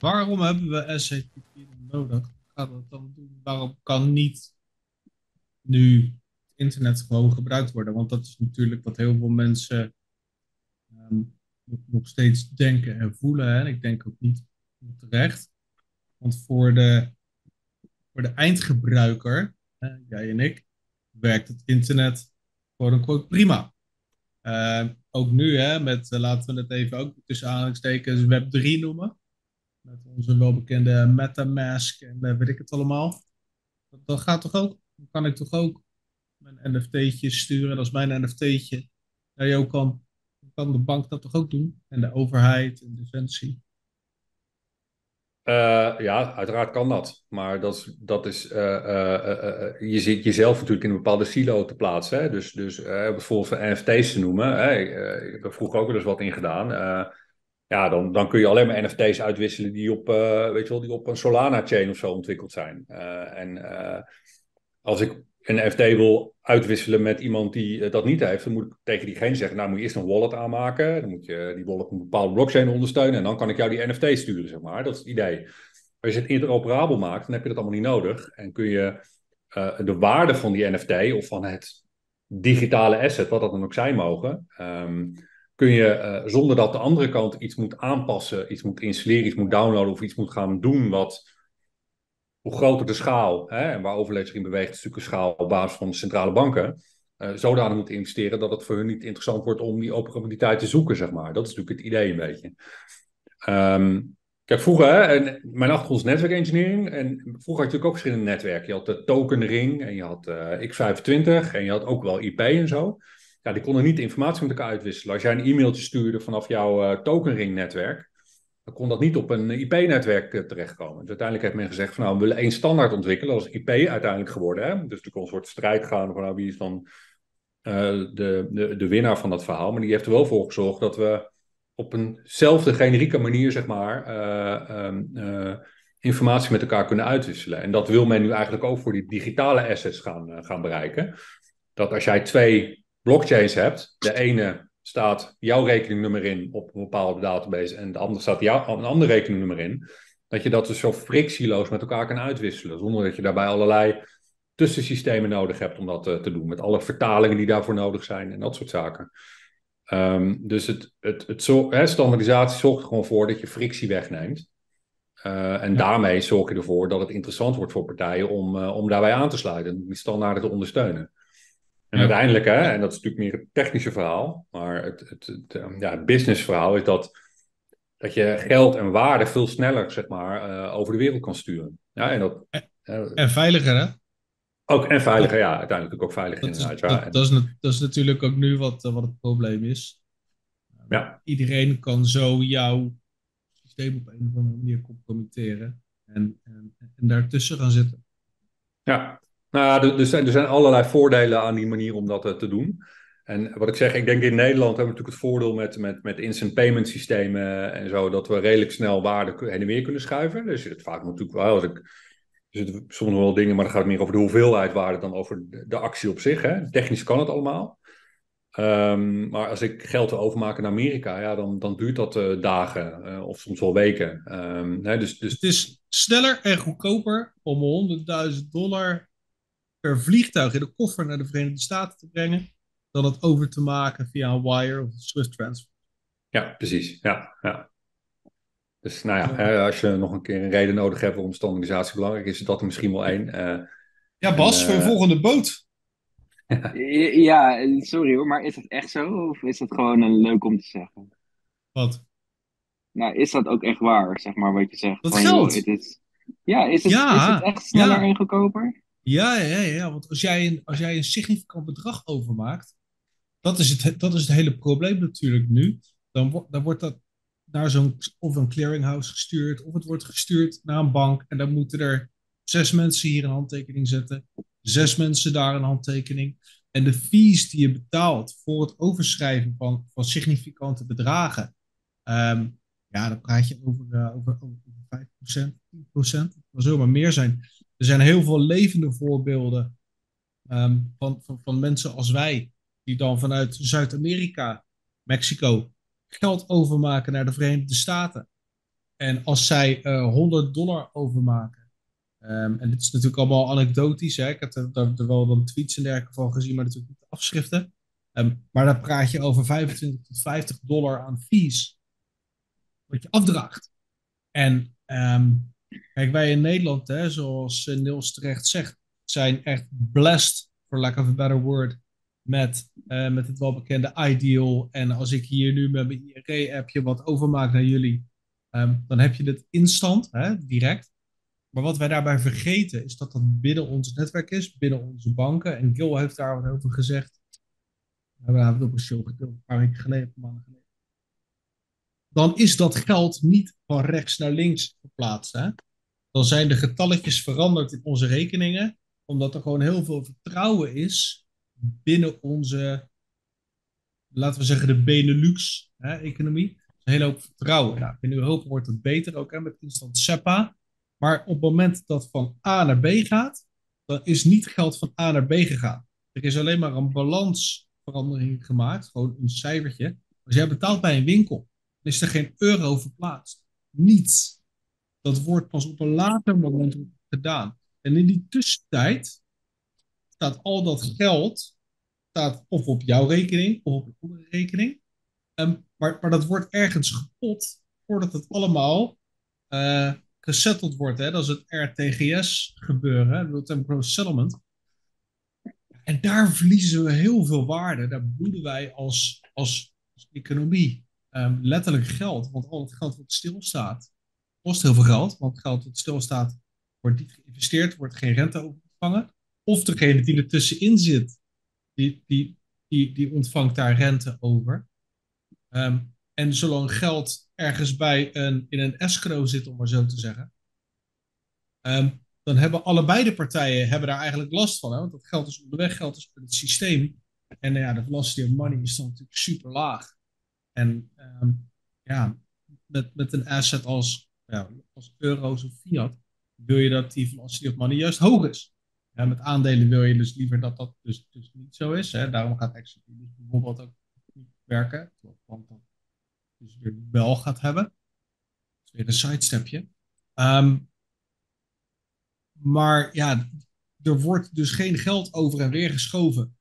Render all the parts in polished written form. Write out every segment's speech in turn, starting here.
Waarom hebben we SATP nodig? Gaat dat dan doen? Waarom kan niet nu het internet gewoon gebruikt worden? Want dat is natuurlijk wat heel veel mensen nog steeds denken en voelen. Hè? En ik denk ook niet terecht. Want voor de eindgebruiker, hè, jij en ik, werkt het internet quote-unquote prima. Ook nu, hè, met, laten we het even ook tussen aanhalingstekens Web 3 noemen. Met onze welbekende MetaMask en weet ik het allemaal. Dat gaat toch ook? Dan kan ik toch ook mijn NFT'tje sturen. En als mijn NFT'tje naar jou kan, dan kan de bank dat toch ook doen? En de overheid en defensie. Ja, uiteraard kan dat. Maar je zit jezelf natuurlijk in een bepaalde silo te plaatsen. Hè? Dus bijvoorbeeld NFT's te noemen. Hè? Ik heb vroeger ook wel eens wat in gedaan. Dan kun je alleen maar NFT's uitwisselen die op een Solana-chain of zo ontwikkeld zijn. Als ik een NFT wil uitwisselen met iemand die dat niet heeft, dan moet ik tegen diegene zeggen, nou moet je eerst een wallet aanmaken, dan moet je die wallet op een bepaalde blockchain ondersteunen en dan kan ik jou die NFT sturen, zeg maar. Dat is het idee. Als je het interoperabel maakt, dan heb je dat allemaal niet nodig en kun je de waarde van die NFT of van het digitale asset, wat dat dan ook zijn mogen, kun je zonder dat de andere kant iets moet aanpassen, iets moet installeren, iets moet downloaden of iets moet gaan doen wat... Hoe groter de schaal, hè, en waar Overledger in beweegt, is natuurlijk een schaal op basis van centrale banken, zodanig moeten investeren dat het voor hun niet interessant wordt om die operabiliteit te zoeken, zeg maar. Dat is natuurlijk het idee een beetje. Kijk, vroeger, hè, mijn achtergrond is netwerk engineering, en vroeger had je natuurlijk ook verschillende netwerken. Je had de tokenring, en je had x25, en je had ook wel IP en zo. Ja, die konden niet informatie met elkaar uitwisselen. Als jij een e-mailtje stuurde vanaf jouw tokenring-netwerk, kon dat niet op een IP-netwerk terechtkomen. Dus uiteindelijk heeft men gezegd van nou, we willen één standaard ontwikkelen. Dat is IP uiteindelijk geworden. Hè? Dus er kon een soort strijd gaan van nou, wie is dan de winnaar van dat verhaal. Maar die heeft er wel voor gezorgd dat we op eenzelfde generieke manier, zeg maar, informatie met elkaar kunnen uitwisselen. En dat wil men nu eigenlijk ook voor die digitale assets gaan bereiken. Dat als jij twee blockchains hebt, de ene staat jouw rekeningnummer in op een bepaalde database en de andere staat een ander rekeningnummer in, dat je dat dus zo frictieloos met elkaar kan uitwisselen, zonder dat je daarbij allerlei tussensystemen nodig hebt om dat te doen, met alle vertalingen die daarvoor nodig zijn en dat soort zaken. Dus standaardisatie zorgt er gewoon voor dat je frictie wegneemt. En daarmee zorg je ervoor dat het interessant wordt voor partijen om daarbij aan te sluiten en die standaarden te ondersteunen. En uiteindelijk, hè, en dat is natuurlijk meer het technische verhaal, maar het business verhaal is dat je geld en waarde veel sneller, zeg maar, over de wereld kan sturen. Ja, en veiliger, hè? Ook, en veiliger, ja, uiteindelijk ook veiliger inderdaad. Dat is natuurlijk ook nu wat het probleem is. Ja. Iedereen kan zo jouw systeem op een of andere manier compromitteren en daartussen gaan zitten. Ja. Nou, er zijn allerlei voordelen aan die manier om dat te doen. En wat ik zeg, ik denk in Nederland hebben we natuurlijk het voordeel met instant payment systemen en zo, dat we redelijk snel waarde heen en weer kunnen schuiven. Dus het vaak natuurlijk wel, er zitten soms wel dingen, maar dan gaat het meer over de hoeveelheid waarde dan over de actie op zich. Hè. Technisch kan het allemaal. Maar als ik geld wil overmaken naar Amerika, ja, dan duurt dat dagen of soms wel weken. Hè, dus... Het is sneller en goedkoper om $100.000... per vliegtuig in de koffer naar de Verenigde Staten te brengen, dan het over te maken via een wire of een Swift transfer. Ja, precies. Ja. Dus nou ja, als je nog een keer een reden nodig hebt waarom standaardisatie belangrijk is, dat er misschien wel één. Ja, Bas, voor een volgende boot. Ja, sorry hoor, maar is dat echt zo? Of is dat gewoon een leuk om te zeggen? Wat? Nou, is dat ook echt waar, zeg maar, wat je zegt? Dat geld? Is het echt sneller en goedkoper? Ja, want als jij een significant bedrag overmaakt, dat is het hele probleem natuurlijk nu. Dan wordt dat naar een clearinghouse gestuurd, of het wordt gestuurd naar een bank. En dan moeten er 6 mensen hier een handtekening zetten, 6 mensen daar een handtekening. En de fees die je betaalt voor het overschrijven van significante bedragen, dan praat je over 5%, 10%, dat kan zomaar meer zijn. Er zijn heel veel levende voorbeelden van mensen als wij, die dan vanuit Zuid-Amerika, Mexico, geld overmaken naar de Verenigde Staten. En als zij $100 overmaken, en dit is natuurlijk allemaal anekdotisch, hè? Ik heb er wel dan tweets en dergelijke van gezien, maar natuurlijk niet de afschriften. Maar dan praat je over $25 tot $50 aan fees, wat je afdraagt. En kijk, wij in Nederland, hè, zoals Niels terecht zegt, zijn echt blessed, for lack of a better word, met het welbekende iDeal. En als ik hier nu met mijn IRA-appje wat overmaak naar jullie, dan heb je dit instant, hè, direct. Maar wat wij daarbij vergeten is dat dat binnen ons netwerk is, binnen onze banken. En Gil heeft daar wat over gezegd. We hebben het op een show gedeeld, een paar weken geleden, een paar maanden geleden. Dan is dat geld niet van rechts naar links verplaatst. Hè? Dan zijn de getalletjes veranderd in onze rekeningen, omdat er gewoon heel veel vertrouwen is binnen onze, laten we zeggen, de Benelux-economie. Een hele hoop vertrouwen. Nou, in Europa wordt dat beter ook, hè, met instant SEPA. Maar op het moment dat van A naar B gaat, dan is niet geld van A naar B gegaan. Er is alleen maar een balansverandering gemaakt, gewoon een cijfertje. Als jij betaalt bij een winkel, dan is er geen euro verplaatst. Niets. Dat wordt pas op een later moment gedaan. En in die tussentijd staat al dat geld of op jouw rekening of op een andere rekening. Maar dat wordt ergens gepot voordat het allemaal gesetteld wordt. Hè? Dat is het RTGS gebeuren, real-time gross settlement. En daar verliezen we heel veel waarde. Daar bloeden wij als economie letterlijk geld. Want al het geld wat stilstaat kost heel veel geld. Want het geld wat stilstaat wordt niet geïnvesteerd, wordt geen rente opgevangen. Of degene die er tussenin zit, die ontvangt daar rente over. En zolang geld ergens in een escrow zit, om maar zo te zeggen, dan hebben allebei de partijen daar eigenlijk last van. Hè? Want dat geld is onderweg, geld is in het systeem. En de velocity of money is dan natuurlijk super laag. En met een asset als euro's of fiat wil je dat die velocity of money juist hoog is. Ja, met aandelen wil je dus liever dat dat dus niet zo is. Hè? Daarom gaat XTB dus bijvoorbeeld ook niet werken. Terwijl Quant dat dus weer wel gaat hebben. Dat is weer een sidestepje. Maar ja, er wordt dus geen geld over en weer geschoven.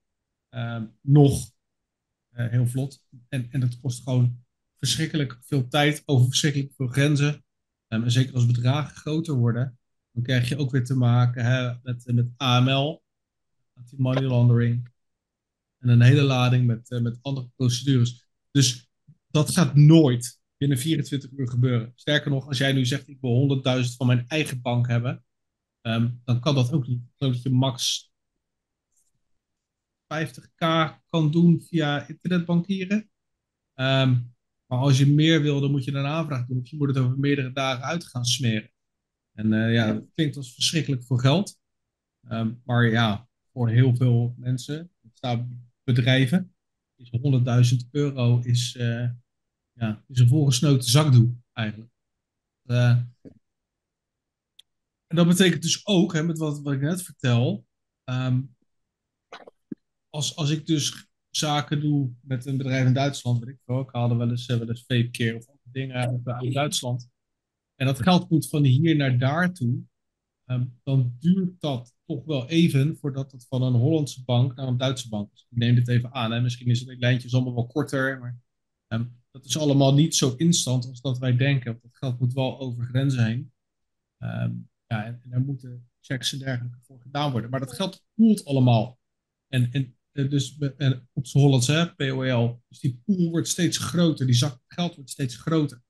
Heel vlot. En dat kost gewoon verschrikkelijk veel tijd over verschrikkelijk veel grenzen. En zeker als bedragen groter worden, dan krijg je ook weer te maken met AML, anti-money laundering, en een hele lading met andere procedures. Dus dat gaat nooit binnen 24 uur gebeuren. Sterker nog, als jij nu zegt, ik wil 100.000 van mijn eigen bank hebben, dan kan dat ook niet. Ik geloof dat je max 50.000 kan doen via internetbankieren. Maar als je meer wil, dan moet je een aanvraag doen. Of je moet het over meerdere dagen uit gaan smeren. En dat klinkt als verschrikkelijk veel geld. Maar ja, voor heel veel mensen, bedrijven, is €100.000 is een volgesnoten zakdoek eigenlijk. En dat betekent dus ook, met wat ik net vertel, als ik dus zaken doe met een bedrijf in Duitsland, weet ik wel. Ik haalde wel eens vapekeer of andere dingen uit Duitsland. En dat geld moet van hier naar daar toe. Dan duurt dat toch wel even voordat het van een Hollandse bank naar een Duitse bank is. Ik neem dit even aan. Hè. Misschien is het lijntje allemaal wel korter. Maar dat is allemaal niet zo instant als dat wij denken. Want dat geld moet wel over grenzen heen. En daar moeten checks en dergelijke voor gedaan worden. Maar dat geld poelt allemaal. En op z'n Hollands, hè, POL. Dus die pool wordt steeds groter. Die zak geld wordt steeds groter.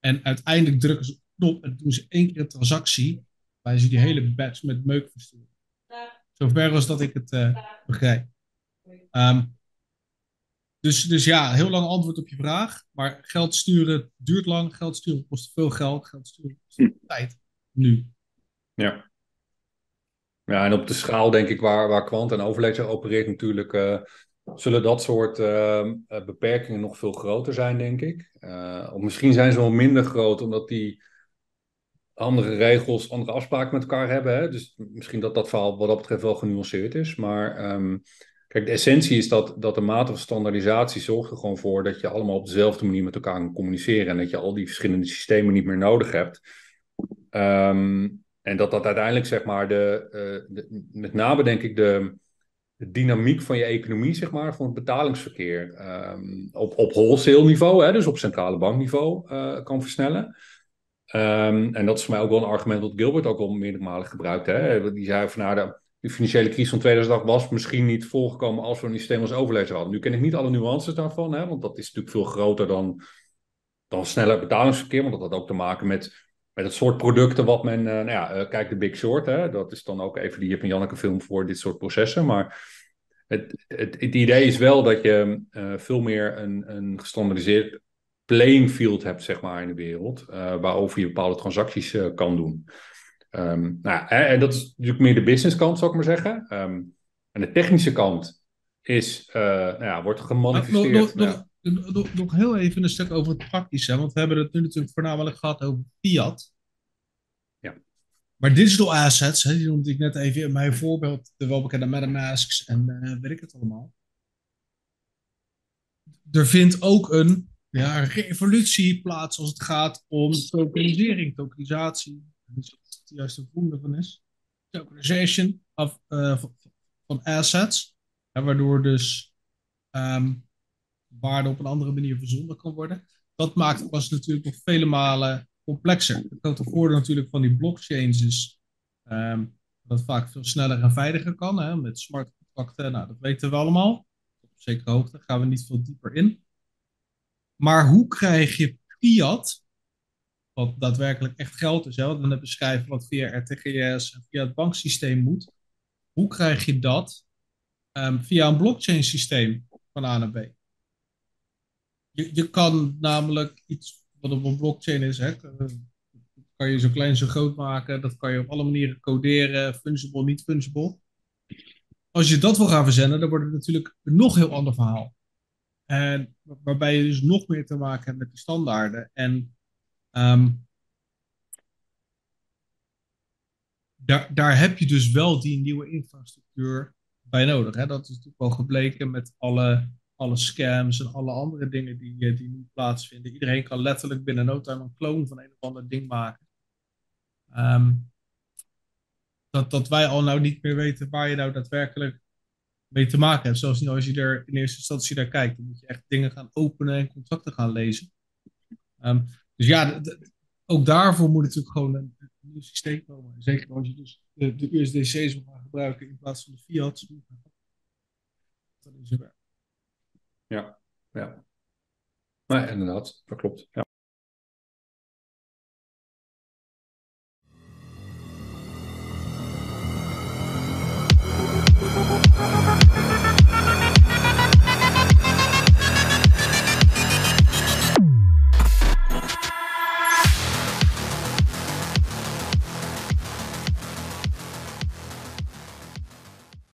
En uiteindelijk drukken ze op de knop en doen ze 1 keer een transactie, waar ze die hele batch met meuk versturen. Zover als dat ik het begrijp. Dus ja, heel lang antwoord op je vraag. Maar geld sturen duurt lang. Geld sturen kost veel geld. Geld sturen kost veel tijd. Nu. Ja. Ja, en op de schaal denk ik waar Quant en Overledger opereert natuurlijk, zullen dat soort beperkingen nog veel groter zijn, denk ik. Of misschien zijn ze wel minder groot, omdat die andere regels, andere afspraken met elkaar hebben. Hè? Dus misschien dat verhaal wat dat betreft wel genuanceerd is. Maar Kijk, de essentie is dat de mate van standaardisatie zorgt er gewoon voor dat je allemaal op dezelfde manier met elkaar kan communiceren. En dat je al die verschillende systemen niet meer nodig hebt. En dat uiteindelijk, zeg maar, met name denk ik de dynamiek van je economie, zeg maar, van het betalingsverkeer op wholesale niveau, hè, dus op centrale bankniveau, kan versnellen. En dat is voor mij ook wel een argument wat Gilbert ook al meerdere malen gebruikt. Hè? Die zei van, nou, de financiële crisis van 2008 was misschien niet voorgekomen als we een systeem als Overledger hadden. Nu ken ik niet alle nuances daarvan, hè? Want dat is natuurlijk veel groter dan sneller betalingsverkeer. Want dat had ook te maken met het soort producten wat men... kijk, de Big Short, hè? Dat is dan ook even die Jip en Janneke film voor dit soort processen. Maar het idee is wel dat je veel meer een gestandardiseerd playing field hebt, zeg maar, in de wereld, waarover je bepaalde transacties kan doen. En dat is natuurlijk meer de business kant, zou ik maar zeggen. En de technische kant is, wordt gemanifesteerd. Nog heel even een stuk over het praktische, want we hebben het nu natuurlijk voornamelijk gehad over fiat. Ja. Maar digital assets, hè, die noemde ik net even in mijn voorbeeld, de welbekende MetaMasks en weet ik het allemaal. Er vindt ook een revolutie plaats als het gaat om tokenisatie. Het juiste volgende van is. Tokenization van assets. Hè, waardoor dus waarde op een andere manier verzonden kan worden. Dat maakt het pas natuurlijk nog vele malen complexer. Het grote voordeel natuurlijk van die blockchains is dat het vaak veel sneller en veiliger kan. Hè, met smart contracten, nou, dat weten we allemaal. Op zekere hoogte gaan we niet veel dieper in. Maar hoe krijg je fiat, wat daadwerkelijk echt geld is, hè, wat we net beschrijven, wat via RTGS en via het banksysteem moet, hoe krijg je dat via een blockchain systeem van A naar B? Je kan namelijk iets wat op een blockchain is, hè, kan je zo klein zo groot maken, dat kan je op alle manieren coderen, fungible, niet fungible. Als je dat wil gaan verzenden, dan wordt het natuurlijk een nog heel ander verhaal. En waarbij je dus nog meer te maken hebt met die standaarden. En daar heb je dus wel die nieuwe infrastructuur bij nodig. Hè? Dat is natuurlijk wel gebleken met alle scams en alle andere dingen die nu plaatsvinden. Iedereen kan letterlijk binnen no time een clone van een of ander ding maken. Dat wij al nou niet meer weten waar je nou daadwerkelijk mee te maken hebt. Zelfs niet als je er in eerste instantie naar kijkt. Dan moet je echt dingen gaan openen en contracten gaan lezen. Dus ja, ook daarvoor moet natuurlijk gewoon een nieuw systeem komen. Zeker als je dus de USDC's wil gaan gebruiken in plaats van de fiat. Dat is er. Ja, inderdaad. Dat klopt. Ja.